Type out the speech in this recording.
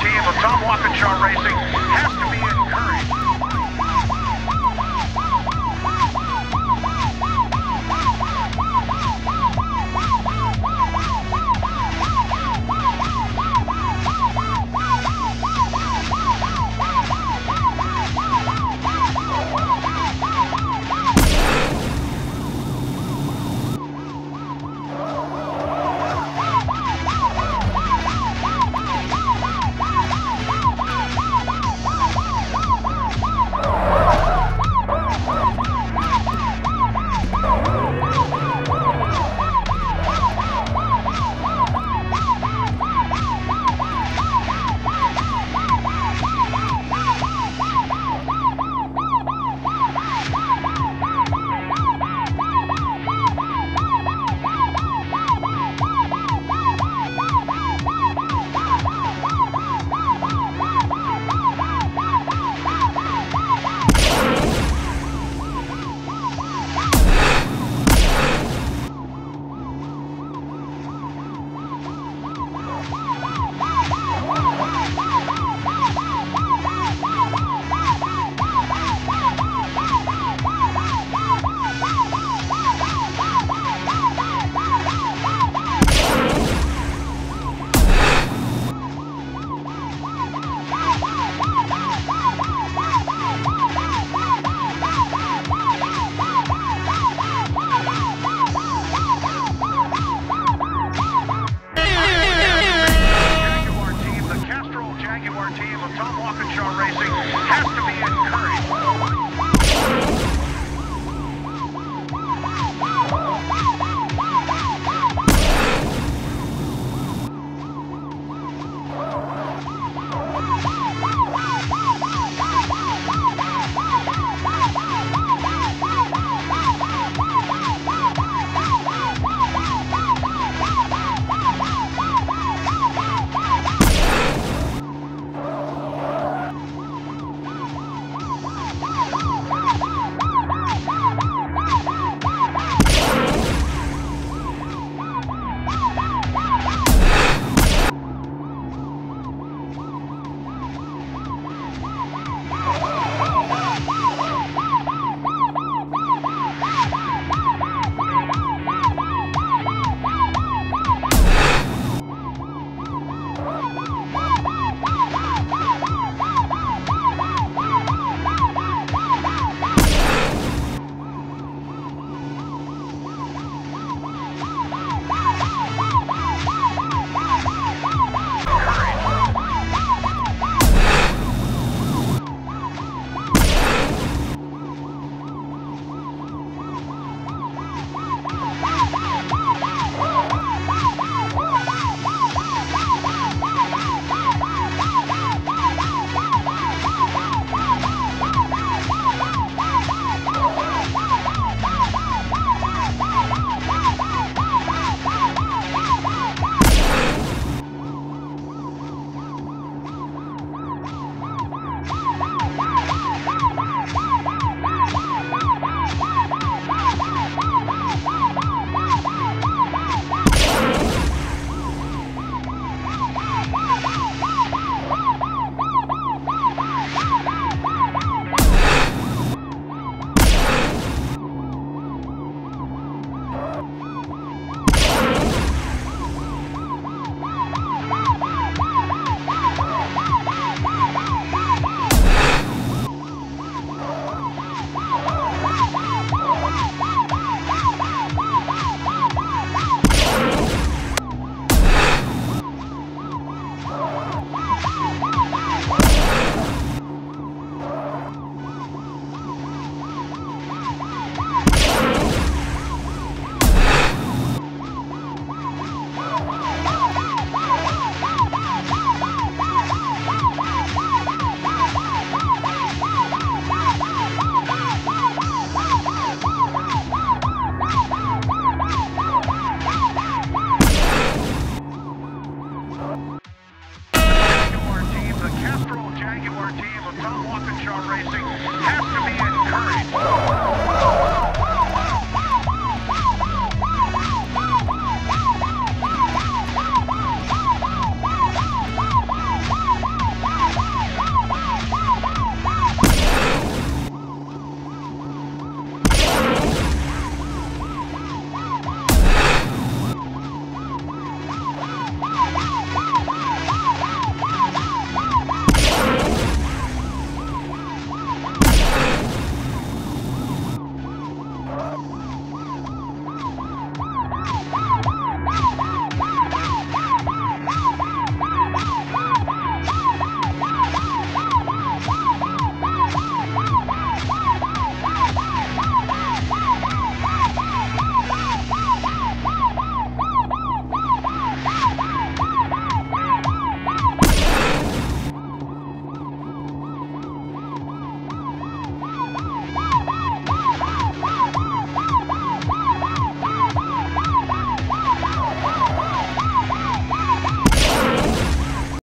team of Tom Walkinshaw Racing